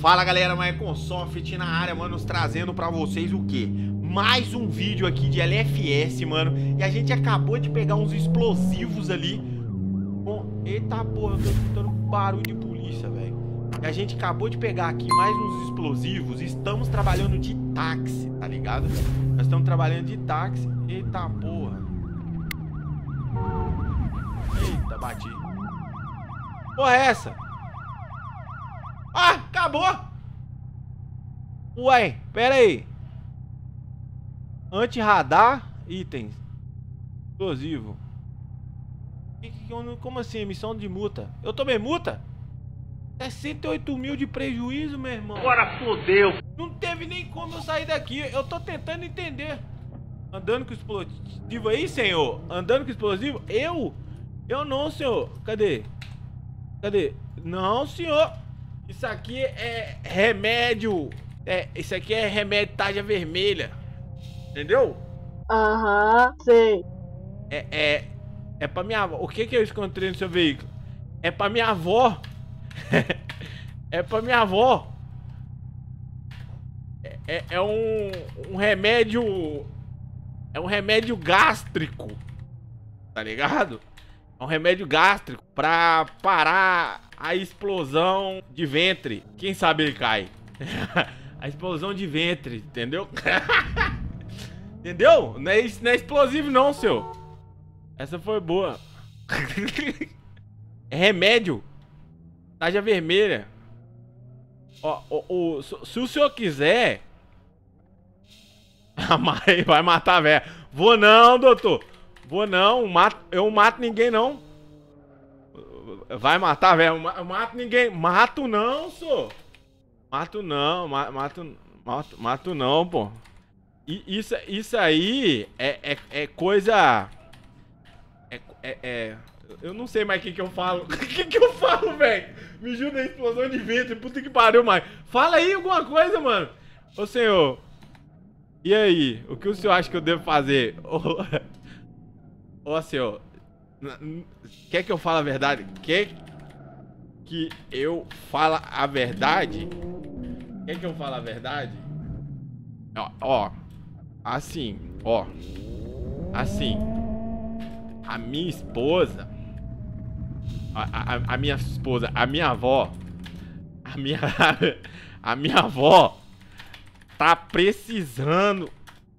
Fala galera, Maiconsoft na área, mano, trazendo pra vocês o que? Mais um vídeo aqui de LFS, mano. E a gente acabou de pegar uns explosivos ali. Bom, eita porra, eu tô escutando barulho de polícia, velho. E a gente acabou de pegar aqui mais uns explosivos. Estamos trabalhando de táxi, tá ligado? Nós estamos trabalhando de táxi. Eita porra. Eita, bati. Porra é essa? Ah, acabou! Ué, pera aí. Anti-radar, itens. Explosivo. Como assim? Emissão de multa. Eu tomei multa? 68 mil de prejuízo, meu irmão. Agora fodeu. Não teve nem como eu sair daqui. Eu tô tentando entender. Andando com explosivo aí, senhor? Andando com explosivo? Eu? Eu não, senhor. Cadê? Cadê? Não, senhor. Isso aqui é remédio. Isso aqui é remédio tarja vermelha. Entendeu? Aham, sei. É pra minha avó. O que que eu encontrei no seu veículo? É pra minha avó. É pra minha avó. É um remédio. É um remédio gástrico. Tá ligado? É um remédio gástrico pra parar a explosão de ventre. Quem sabe ele cai. A explosão de ventre, entendeu? Entendeu? Não é explosivo não, seu. Essa foi boa. É remédio. Tarja vermelha. Ó, se o senhor quiser... Vai matar a véia. Vou não, doutor. Vou não, eu não mato ninguém não. Vai matar, velho. Eu mato ninguém. Mato não, senhor. Mato não. Mato não, pô. E isso aí é coisa... Eu não sei mais o que eu falo. O que eu falo, velho? Me ajuda aí, explosão de vento. Puta que pariu, mais. Fala aí alguma coisa, mano. Ô, senhor. E aí? O que o senhor acha que eu devo fazer? Ô, senhor. Quer que eu fale a verdade? Quer que eu fale a verdade? Quer que eu fale a verdade? Ó, assim, ó. Assim. A minha esposa. A minha esposa, a minha avó. A minha avó tá precisando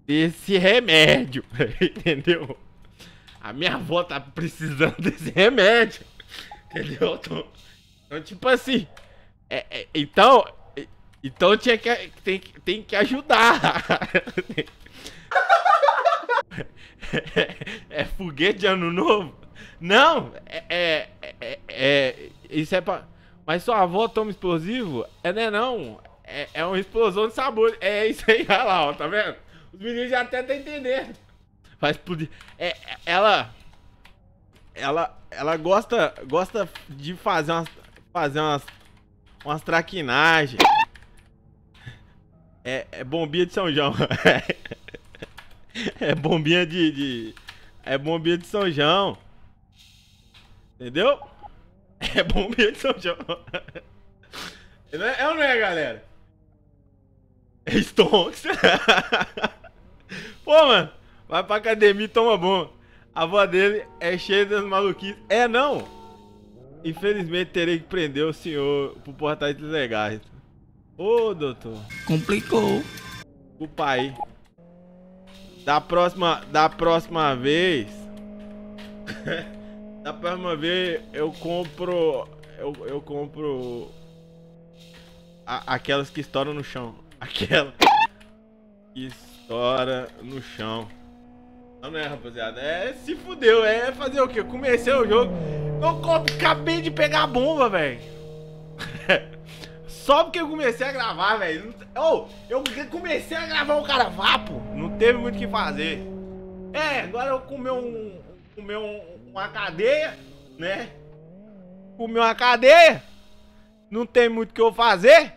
desse remédio. Entendeu? A minha avó tá precisando desse remédio. Entendeu? Então, tipo assim. Então tem que ajudar. É foguete de ano novo? Não! Isso é pra. Mas sua avó toma explosivo? Não. É uma explosão de sabor. É isso aí, olha lá, ó, tá vendo? Os meninos já até estão entendendo. Vai explodir. Ela gosta de fazer umas traquinagens. É bombinha de São João. É bombinha é bombinha de São João. Entendeu? É bombinha de São João. É ou não é, galera? É Stonks. Pô, mano. Vai pra academia e toma bom. A avó dele é cheia das maluquices. Não! Infelizmente terei que prender o senhor por portais ilegais. Ô, doutor. Complicou. O pai. Da próxima vez. Da próxima vez eu compro. Eu compro. Aquelas que estouram no chão. Aquela que estoura no chão. Não é, rapaziada, se fudeu, fazer o que? Comecei o jogo, eu acabei de pegar a bomba, velho. Só porque eu comecei a gravar, velho. Eu comecei a gravar o cara vapo, não teve muito o que fazer. Agora eu comi uma cadeia, né? Comi uma cadeia, não tem muito o que eu fazer.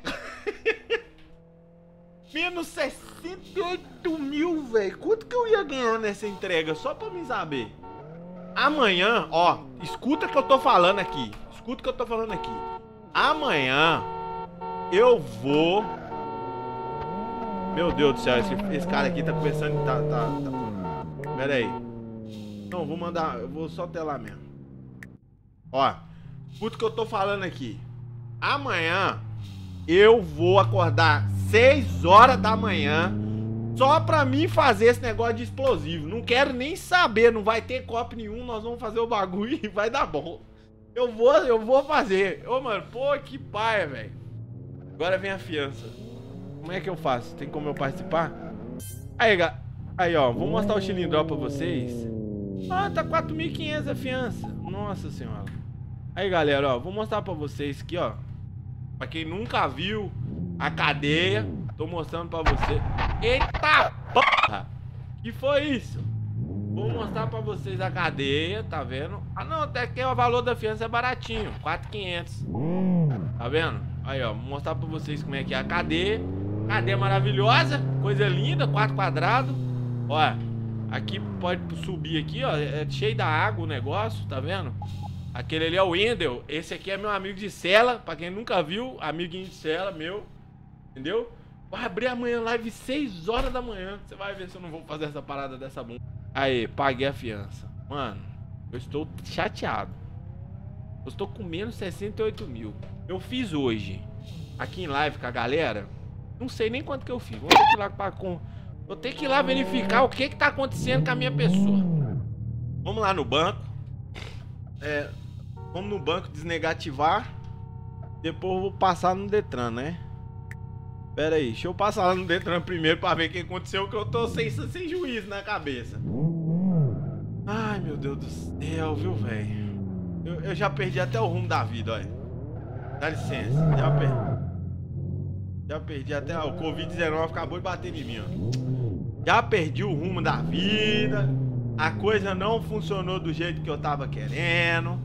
Menos 68 mil, velho. Quanto que eu ia ganhar nessa entrega? Só pra me saber. Amanhã, ó. Escuta o que eu tô falando aqui. Amanhã Eu vou... Meu Deus do céu, esse cara aqui tá começando... Tá. Pera aí. Não, vou mandar... Eu vou só telar mesmo. Ó, escuta o que eu tô falando aqui. Amanhã eu vou acordar 6 horas da manhã só pra mim fazer esse negócio de explosivo. Não quero nem saber, não vai ter copo nenhum, nós vamos fazer o bagulho e vai dar bom. Eu vou fazer. Ô, mano, pô, que paia, velho. Agora vem a fiança. Como é que eu faço? Tem como eu participar? Aí, aí ó, vou mostrar o xilindró pra vocês. Ah, tá 4.500 a fiança. Nossa senhora. Aí, galera, ó, vou mostrar pra vocês aqui, ó. Pra quem nunca viu a cadeia, tô mostrando pra você. Eita porra! Que foi isso? Vou mostrar pra vocês a cadeia, tá vendo? Ah, não, até que o valor da fiança é baratinho, 4.500. Tá vendo? Aí, ó, vou mostrar pra vocês como é que é a cadeia. Cadeia maravilhosa, coisa linda, 4 quadrados. Ó, aqui pode subir aqui, ó, é cheio da água o negócio, tá vendo? Aquele ali é o Wendel, esse aqui é meu amigo de cela, pra quem nunca viu, amiguinho de cela, meu, entendeu? Vai abrir amanhã live 6 horas da manhã, você vai ver se eu não vou fazer essa parada dessa bunda. Aí, paguei a fiança. Mano, eu estou chateado. Eu estou comendo 68.000. Eu fiz hoje, aqui em live com a galera, não sei nem quanto que eu fiz. Vou ter que ir lá, vou ter que ir lá verificar o que que tá acontecendo com a minha pessoa. Vamos lá no banco. É, vamos no banco desnegativar. Depois eu vou passar no Detran, né? Pera aí, deixa eu passar lá no Detran primeiro pra ver o que aconteceu, que eu tô sem juízo na cabeça. Ai, meu Deus do céu, viu, velho? Eu já perdi até o rumo da vida, olha. Dá licença, já perdi até... Ó, o Covid-19 acabou de bater em mim, ó. Já perdi o rumo da vida. A coisa não funcionou do jeito que eu tava querendo.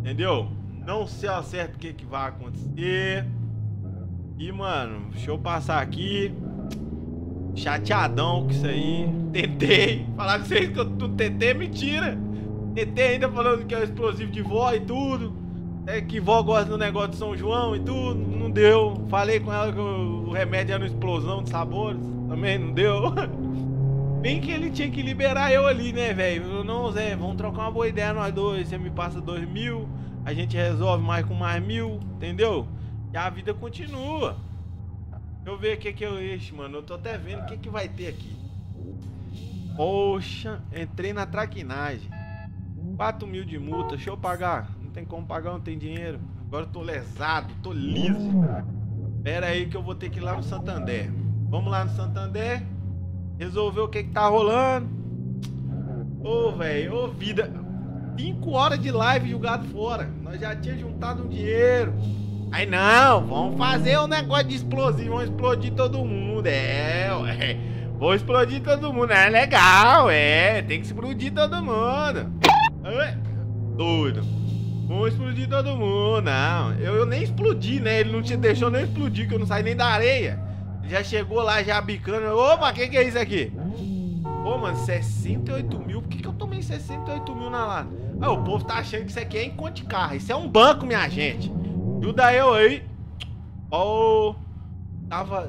Entendeu? Não sei ao certo o que que vai acontecer. E, mano, deixa eu passar aqui. Chateadão com isso aí. Tentei falar com vocês que eu não tentei, mentira. Tentei ainda falando que é o explosivo de vó e tudo. É que vó gosta do negócio de São João e tudo. Não deu. Falei com ela que o remédio era uma explosão de sabores. Também não deu. Bem que ele tinha que liberar eu ali, né, velho? Não, Zé, vamos trocar uma boa ideia nós dois. Você me passa 2.000. A gente resolve mais com mais 1.000. Entendeu? E a vida continua. Deixa eu ver o que que eu encho, mano. Eu tô até vendo o que que vai ter aqui. Poxa, entrei na traquinagem. 4.000 de multa, deixa eu pagar. Não tem como pagar, não tem dinheiro. Agora eu tô lesado, tô liso. Pera aí que eu vou ter que ir lá no Santander. Vamos lá no Santander. Resolver o que que tá rolando. Ô, velho, ô vida. 5 horas de live jogado fora. Nós já tínhamos juntado um dinheiro. Aí não, vamos fazer um negócio de explosivo, vamos explodir todo mundo, ué. Vou explodir todo mundo, é legal, é, tem que explodir todo mundo. Ué, doido. Vamos explodir todo mundo, não. Eu nem explodi, né, ele não te deixou nem explodir, que eu não saí nem da areia. Ele já chegou lá, já bicando, opa, que é isso aqui? Pô, mano, 68.000, por que que eu tomei 68.000 na lata? Ah, o povo tá achando que isso aqui é encontro de carro, isso é um banco, minha gente. Ajuda eu aí. Ó, oh,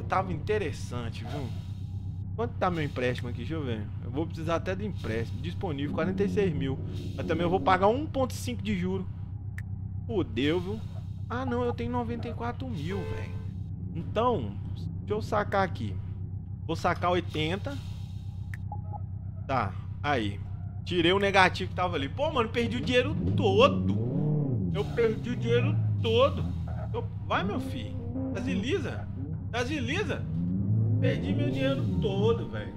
tava interessante, viu? Quanto tá meu empréstimo aqui? Deixa eu ver. Eu vou precisar até do empréstimo. Disponível, 46.000. Mas também eu vou pagar 1,5 de juro. Fudeu, viu? Ah, não, eu tenho 94.000, velho. Então, deixa eu sacar aqui. Vou sacar 80. Tá, aí. Tirei o negativo que tava ali. Pô, mano, perdi o dinheiro todo. Eu perdi o dinheiro todo. Vai, meu filho. Agiliza. Agiliza. Perdi meu dinheiro todo, velho.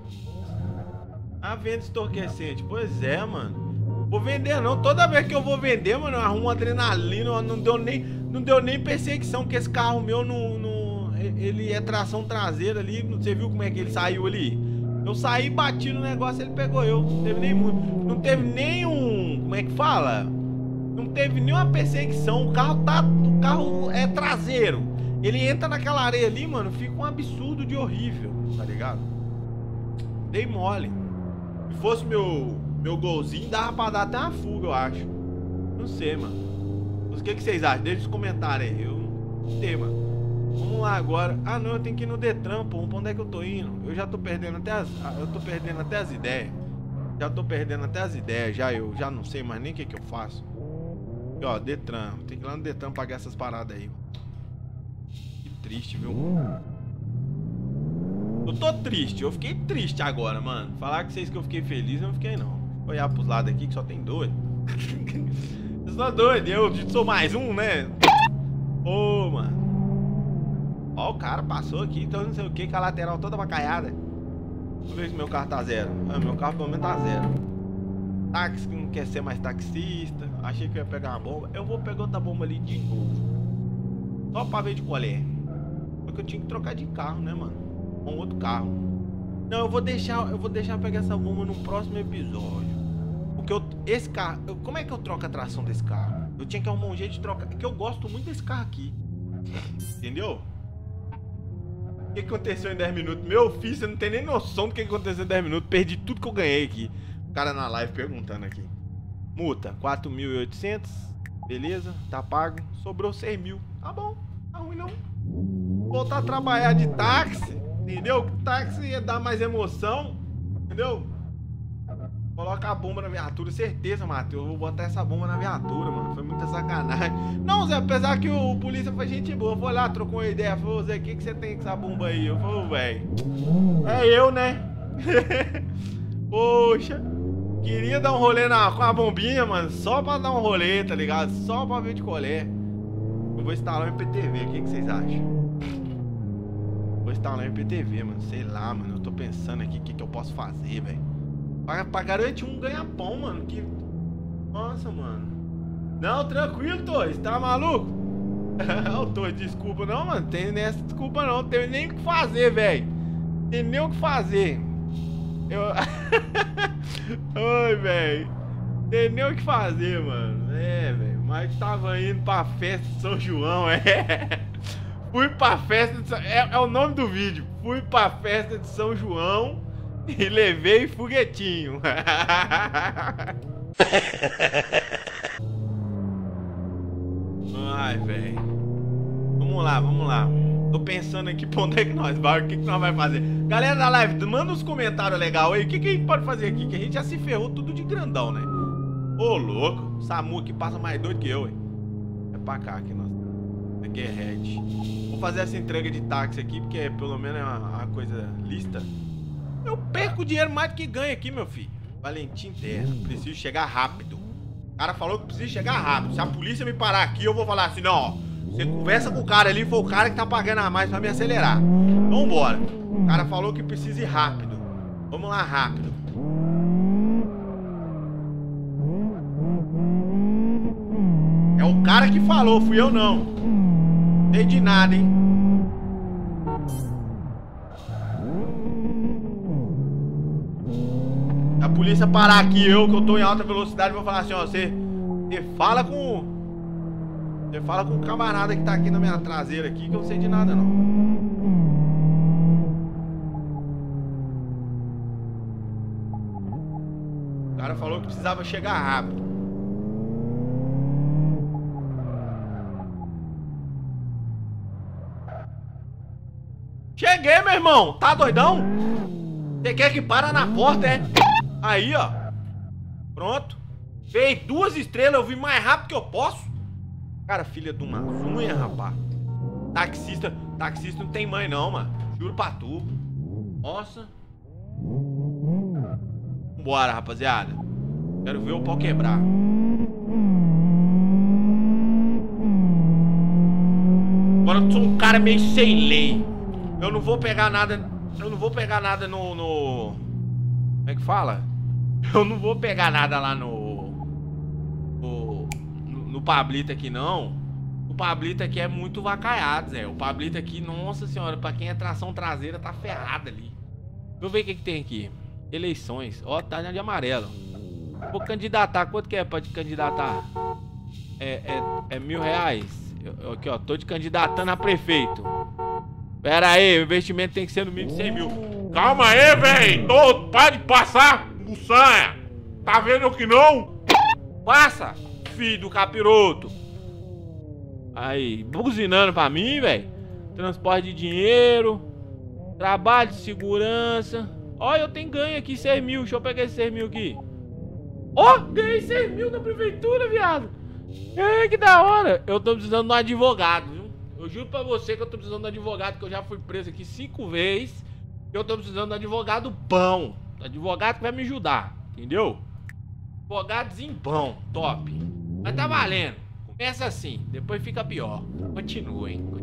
A venda estorquecente. Pois é, mano. Vou vender não. Toda vez que eu vou vender, mano, eu arrumo adrenalina. Não deu nem perseguição, porque esse carro meu não ele é tração traseira ali. Você viu como é que ele saiu ali? Eu saí, bati no negócio, ele pegou eu. Não teve nem muito. Não teve nenhum... Como é que fala? Não teve nenhuma perseguição, o carro é traseiro. Ele entra naquela areia ali, mano, fica um absurdo de horrível, tá ligado? Dei mole. Se fosse meu golzinho, dava pra dar até uma fuga, eu acho. Não sei, mano. Mas o que que vocês acham? Deixa nos comentários aí, eu não sei, mano. Vamos lá agora. Ah não, eu tenho que ir no Detran, pô. Pra onde é que eu tô indo? Eu já tô perdendo até as... Eu tô perdendo até as ideias. Já tô perdendo até as ideias. Eu já não sei mais nem o que que eu faço. E, ó, Detran. Tem que ir lá no Detran pagar essas paradas aí. Que triste, viu? Eu tô triste. Eu fiquei triste agora, mano. Falar com vocês que eu fiquei feliz, eu não fiquei, não. Vou olhar pros lados aqui que só tem dois. Eu sou doido. Eu sou mais um, né? Ô, mano. Ó, o cara passou aqui, então não sei o que, com a lateral toda bacaiada. Deixa eu ver se meu carro tá zero. Ah, meu carro pelo menos tá zero. Táxi que não quer ser mais taxista. Achei que eu ia pegar uma bomba. Eu vou pegar outra bomba ali de novo. Só pra ver de qual é. Só que eu tinha que trocar de carro, né, mano? Um outro carro. Não, eu vou deixar pegar essa bomba no próximo episódio. Porque esse carro... como é que eu troco a tração desse carro? Eu tinha que arrumar um jeito de trocar. Porque eu gosto muito desse carro aqui. Entendeu? O que aconteceu em 10 minutos? Meu filho, você não tem nem noção do que aconteceu em 10 minutos. Perdi tudo que eu ganhei aqui. O cara na live perguntando aqui. Multa, 4.800. Beleza, tá pago. Sobrou 6 mil. Tá bom, tá ruim não. Voltar a trabalhar de táxi, entendeu? Táxi ia dar mais emoção, entendeu? Coloca a bomba na viatura, certeza, Matheus. Eu vou botar essa bomba na viatura, mano. Foi muita sacanagem. Não, Zé, apesar que o polícia foi gente boa. Foi lá, trocou uma ideia. Falou, Zé, o que você tem com essa bomba aí? Eu falei, velho. É eu, né? Poxa. Queria dar um rolê com a bombinha, mano. Só pra dar um rolê, tá ligado? Só pra ver de colher. Eu vou instalar o IPTV. O que vocês acham? Vou instalar o IPTV, mano. Sei lá, mano. Eu tô pensando aqui o que eu posso fazer, velho. Pra garantir um ganha-pão, mano. Que... nossa, mano. Não, tranquilo, Torres. Tá maluco? Ô, Torres, desculpa. Não, mano. Tem nessa desculpa, não. Tem nem o que fazer, velho. Tem nem o que fazer. Oi, velho. Tem nem o que fazer, mano. É, velho. Mas tava indo pra festa de São João, é. Fui pra festa de São... É o nome do vídeo. Fui pra festa de São João... e levei foguetinho. Ai, velho. Vamos lá, vamos lá. Tô pensando aqui pra onde é que nós vai, o que nós vai fazer. Galera da live, manda uns comentários legais aí. O que a gente pode fazer aqui? Que a gente já se ferrou tudo de grandão, né? Ô, louco. Samu aqui passa mais doido que eu, hein? É pra cá que nós. Aqui é red. Vou fazer essa entrega de táxi aqui, porque pelo menos é uma coisa lista. Eu perco dinheiro mais do que ganho aqui, meu filho. Valentim Terra, preciso chegar rápido. O cara falou que preciso chegar rápido. Se a polícia me parar aqui, eu vou falar assim, não, ó. Você conversa com o cara ali, foi o cara que tá pagando a mais pra me acelerar. Vambora. O cara falou que precisa ir rápido. Vamos lá, rápido. É o cara que falou, fui eu não. Sei de nada, hein. A polícia parar aqui, eu tô em alta velocidade, vou falar assim, ó, você fala com... você fala com o camarada que tá aqui na minha traseira aqui, que eu não sei de nada, não. O cara falou que precisava chegar rápido. Cheguei, meu irmão! Tá doidão? Você quer que para na porta, é? Aí, ó. Pronto. Veio 2 estrelas, eu vim mais rápido que eu posso. Cara, filha de uma unha, rapaz. Taxista não tem mãe não, mano. Juro pra tu. Nossa. Vambora, rapaziada. Quero ver o pau quebrar. Agora eu sou um cara meio sem lei. Eu não vou pegar nada... eu não vou pegar nada no... como é que fala? Eu não vou pegar nada lá no Pablito aqui, não. O Pablito aqui é muito vacaiado, Zé. O Pablito aqui, nossa senhora, pra quem é tração traseira, tá ferrado ali. Deixa eu ver o que tem aqui. Eleições. Ó, tá de amarelo. Vou candidatar. Quanto que é pra candidatar? É R$1.000. Aqui, ó. Tô te candidatando a prefeito. Pera aí, o investimento tem que ser no mínimo de 100 mil. Calma aí, velho! Para de passar, buçanha! Tá vendo que não? Passa, filho do capiroto! Aí, buzinando pra mim, velho! transporte de dinheiro, trabalho de segurança. Ó, eu tenho ganho aqui 6 mil. Deixa eu pegar esse 6 mil aqui. Ó, ganhei 6 mil da prefeitura, viado. É, que da hora. Eu tô precisando de um advogado, viu? Eu juro pra você que eu tô precisando de um advogado, que eu já fui preso aqui 5 vezes. Eu tô precisando de um advogado bom. Advogado que vai me ajudar, entendeu? Advogadozinho bom, top. Mas tá valendo. Começa assim, depois fica pior. Continua, hein?